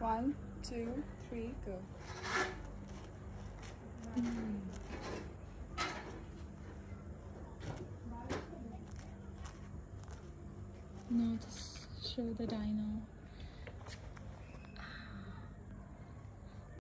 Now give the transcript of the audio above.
1, 2, 3, go. No, just show the dino.